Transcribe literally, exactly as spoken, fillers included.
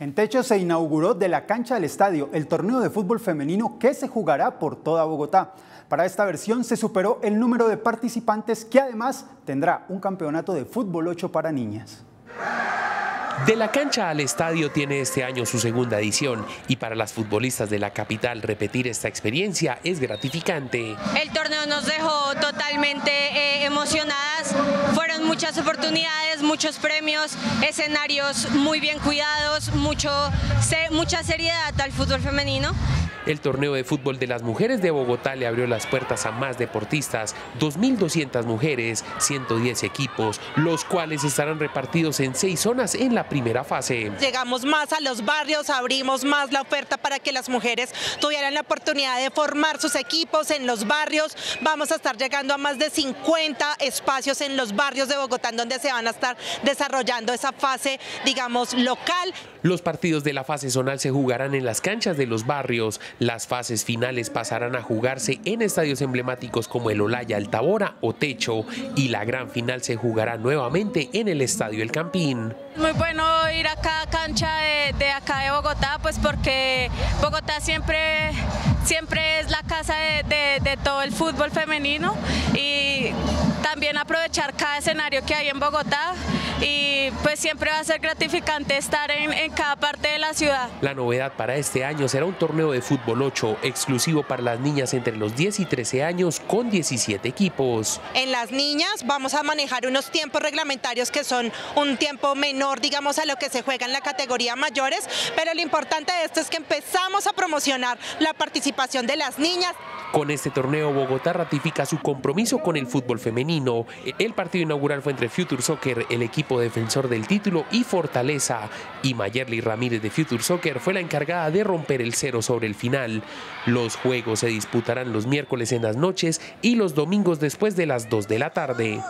En Techo se inauguró De la cancha al estadio, el torneo de fútbol femenino que se jugará por toda Bogotá. Para esta versión se superó el número de participantes, que además tendrá un campeonato de fútbol ocho para niñas. De la cancha al estadio tiene este año su segunda edición y para las futbolistas de la capital repetir esta experiencia es gratificante. El torneo nos dejó totalmente eh, emocionadas, fueron muchas oportunidades, muchos premios, escenarios muy bien cuidados, mucho, se, mucha seriedad al fútbol femenino. El torneo de fútbol de las mujeres de Bogotá le abrió las puertas a más deportistas, dos mil doscientas mujeres, ciento diez equipos, los cuales estarán repartidos en seis zonas en la primera fase. Llegamos más a los barrios, abrimos más la oferta para que las mujeres tuvieran la oportunidad de formar sus equipos en los barrios. Vamos a estar llegando a más de cincuenta espacios en los barrios de Bogotá, en donde se van a estar desarrollando esa fase, digamos, local. Los partidos de la fase zonal se jugarán en las canchas de los barrios. Las fases finales pasarán a jugarse en estadios emblemáticos como el Olaya, el Tabora o Techo, y la gran final se jugará nuevamente en el estadio El Campín. Muy bueno ir a cada cancha de, de acá de Bogotá, pues porque Bogotá siempre, siempre es la casa de, de, de todo el fútbol femenino, y también aprovechar cada escenario que hay en Bogotá, y pues siempre va a ser gratificante estar en, en cada parte de la ciudad. La novedad para este año será un torneo de fútbol ocho exclusivo para las niñas entre los diez y trece años, con diecisiete equipos. En las niñas vamos a manejar unos tiempos reglamentarios que son un tiempo menor, digamos, a lo que se juega en la categoría mayores, pero lo importante de esto es que empezamos a promocionar la participación de las niñas. Con este torneo Bogotá ratifica su compromiso con el fútbol femenino. El partido inaugural fue entre Future Soccer, el equipo defensor del título, y Fortaleza, y Mayerly Ramírez de Future Soccer fue la encargada de romper el cero sobre el final. Los juegos se disputarán los miércoles en las noches y los domingos después de las dos de la tarde.